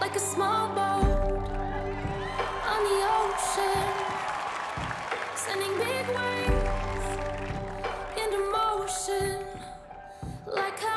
Like a small boat on the ocean, sending big waves into motion, like a